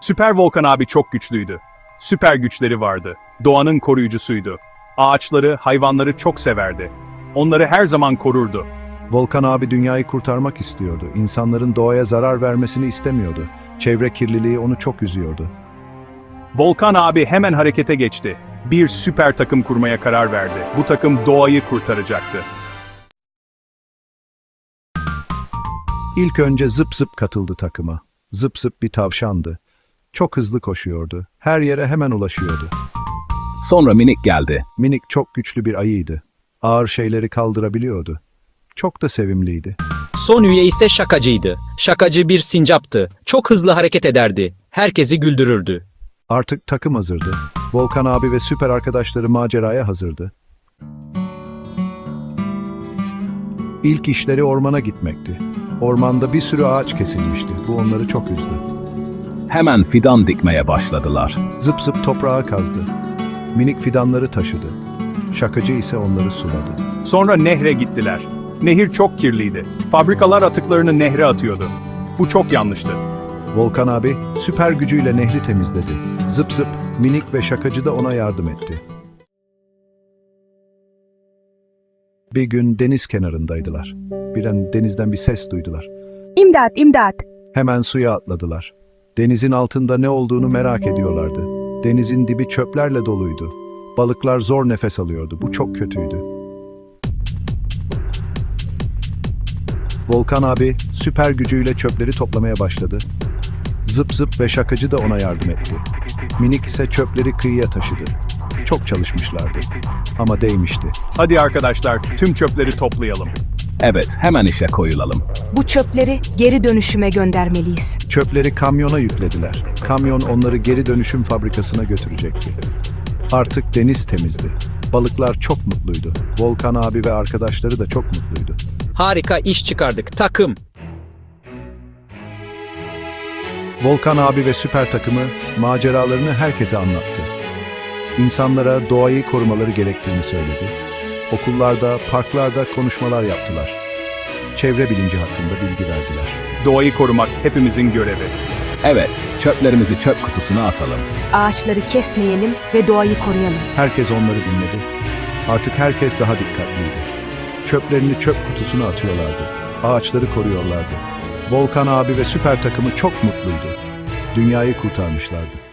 Süper Volkan abi çok güçlüydü. Süper güçleri vardı. Doğanın koruyucusuydu. Ağaçları, hayvanları çok severdi. Onları her zaman korurdu. Volkan abi dünyayı kurtarmak istiyordu. İnsanların doğaya zarar vermesini istemiyordu. Çevre kirliliği onu çok üzüyordu. Volkan abi hemen harekete geçti. Bir süper takım kurmaya karar verdi. Bu takım doğayı kurtaracaktı. İlk önce Zıp Zıp katıldı takıma. Zıp Zıp bir tavşandı. Çok hızlı koşuyordu. Her yere hemen ulaşıyordu. Sonra Minik geldi. Minik çok güçlü bir ayıydı. Ağır şeyleri kaldırabiliyordu. Çok da sevimliydi. Son üye ise Şakacı'ydı. Şakacı bir sincaptı. Çok hızlı hareket ederdi. Herkesi güldürürdü. Artık takım hazırdı. Volkan abi ve süper arkadaşları maceraya hazırdı. İlk işleri ormana gitmekti. Ormanda bir sürü ağaç kesilmişti. Bu onları çok üzdü. Hemen fidan dikmeye başladılar. Zıp Zıp toprağa kazdı. Minik fidanları taşıdı. Şakacı ise onları suladı. Sonra nehre gittiler. Nehir çok kirliydi. Fabrikalar atıklarını nehre atıyordu. Bu çok yanlıştı. Volkan abi süper gücüyle nehri temizledi. Zıp Zıp, Minik ve Şakacı da ona yardım etti. Bir gün deniz kenarındaydılar. Birden denizden bir ses duydular. İmdat, imdat! Hemen suya atladılar. Denizin altında ne olduğunu merak ediyorlardı. Denizin dibi çöplerle doluydu. Balıklar zor nefes alıyordu. Bu çok kötüydü. Volkan abi süper gücüyle çöpleri toplamaya başladı. Zıp Zıp ve Şakacı da ona yardım etti. Minik ise çöpleri kıyıya taşıdı. Çok çalışmışlardı. Ama değmişti. Hadi arkadaşlar, tüm çöpleri toplayalım. Evet, hemen işe koyulalım. Bu çöpleri geri dönüşüme göndermeliyiz. Çöpleri kamyona yüklediler. Kamyon onları geri dönüşüm fabrikasına götürecekti. Artık deniz temizdi. Balıklar çok mutluydu. Volkan abi ve arkadaşları da çok mutluydu. Harika iş çıkardık takım. Volkan abi ve süper takımı maceralarını herkese anlattı. İnsanlara doğayı korumaları gerektiğini söyledi. Okullarda, parklarda konuşmalar yaptılar. Çevre bilinci hakkında bilgi verdiler. Doğayı korumak hepimizin görevi. Evet, çöplerimizi çöp kutusuna atalım. Ağaçları kesmeyelim ve doğayı koruyalım. Herkes onları dinledi. Artık herkes daha dikkatliydi. Çöplerini çöp kutusuna atıyorlardı. Ağaçları koruyorlardı. Volkan abi ve süper takımı çok mutluydu. Dünyayı kurtarmışlardı.